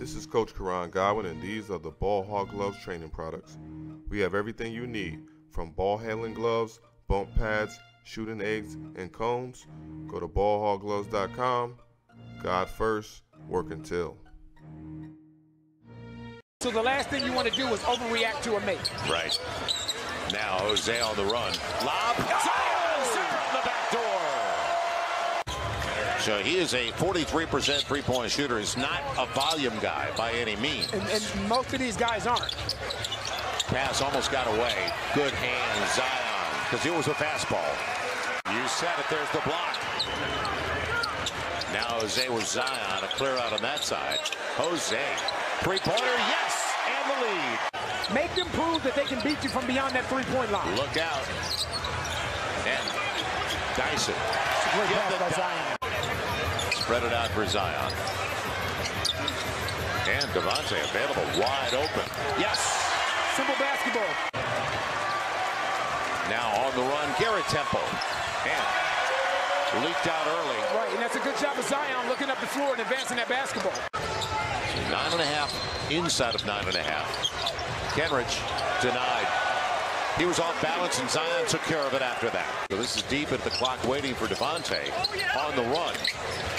This is Coach Karan Godwin, and these are the Ball Hog Gloves training products. We have everything you need, from ball handling gloves, bump pads, shooting eggs, and cones. Go to ballhoggloves.com. God first, work until. So the last thing you want to do is overreact to a make. Right. Now Jose on the run. Lob. Oh! From the back door. So he is a 43% three-point shooter. He's not a volume guy by any means. And most of these guys aren't. Pass almost got away. Good hand, Zion, because it was a fastball. You said it. There's the block. Now Jose with Zion, a clear out on that side. Jose, three-pointer, yes, and the lead. Make them prove that they can beat you from beyond that three-point line. Look out. And Dyson. Zion. Spread it out for Zion. And Devontae available, wide open. Yes. Simple basketball. Now on the run, Garrett Temple. And leaked out early. Right, and that's a good job of Zion looking up the floor and advancing that basketball. 9.5, inside of 9.5. Kenrich denied. He was off balance, and Zion took care of it after that. So this is deep at the clock, waiting for Devontae on the run.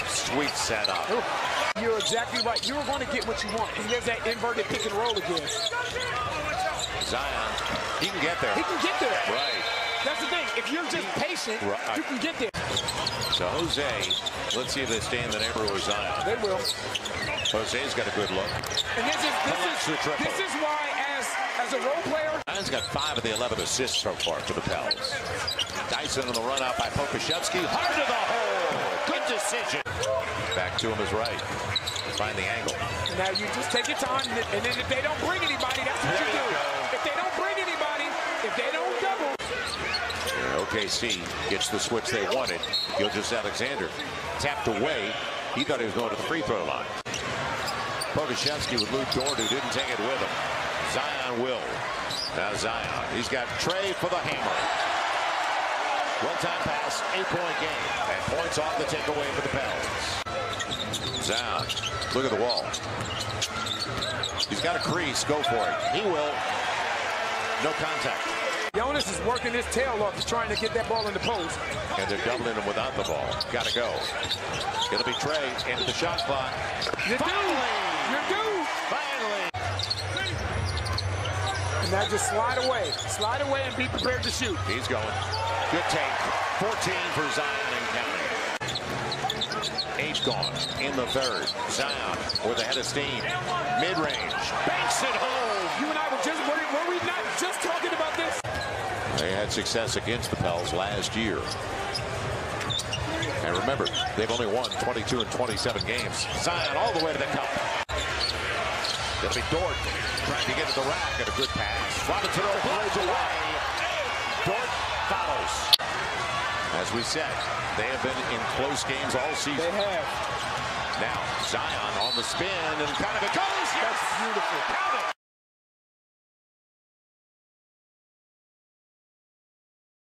Sweet setup. You're exactly right. You're going to get what you want. And there's that inverted pick and roll again. Zion, he can get there. He can get there. Right. That's the thing. If you're just patient, right, you can get there. So Jose, let's see if they stay in the neighborhood with Zion. They will. Jose's got a good look. And this is why, as a role player, Zion's got 5 of the 11 assists so far for the Pels. Dyson on the run out by Pokusevski. Hard to the hole. Good decision. Back to him is right. Find the angle. Now you just take your time, and then if they don't bring anybody, that's what you do. If they don't bring anybody, if they don't double. OKC gets the switch they wanted. Gilgeous-Alexander tapped away. He thought he was going to the free throw line. Pokusevski with Luke Dort, who didn't take it with him. Zion will. Now Zion. He's got Trey for the hammer. One-time pass, 8-point game. And points off the takeaway for the Pels. Zion, look at the wall. He's got a crease. Go for it. He will. No contact. Jonas is working his tail off. He's trying to get that ball in the post. And they're doubling him without the ball. Gotta go. It'll be Trey into the shot clock. You're finally! You're due! Finally! And now just slide away. Slide away and be prepared to shoot. He's going. Good take. 14 for Zion and counting. 8 gone in the third. Zion with a head of steam. Mid-range. Banks it home! You and I were just talking about this. They had success against the Pels last year. And remember, they've only won 22 and 27 games. Zion all the way to the cup. It'll be Dort trying to get to the rack and a good pass. Robinson plays away. Dort follows. As we said, they have been in close games all season. They have. Now Zion on the spin and kind of it goes. That's beautiful. Count it.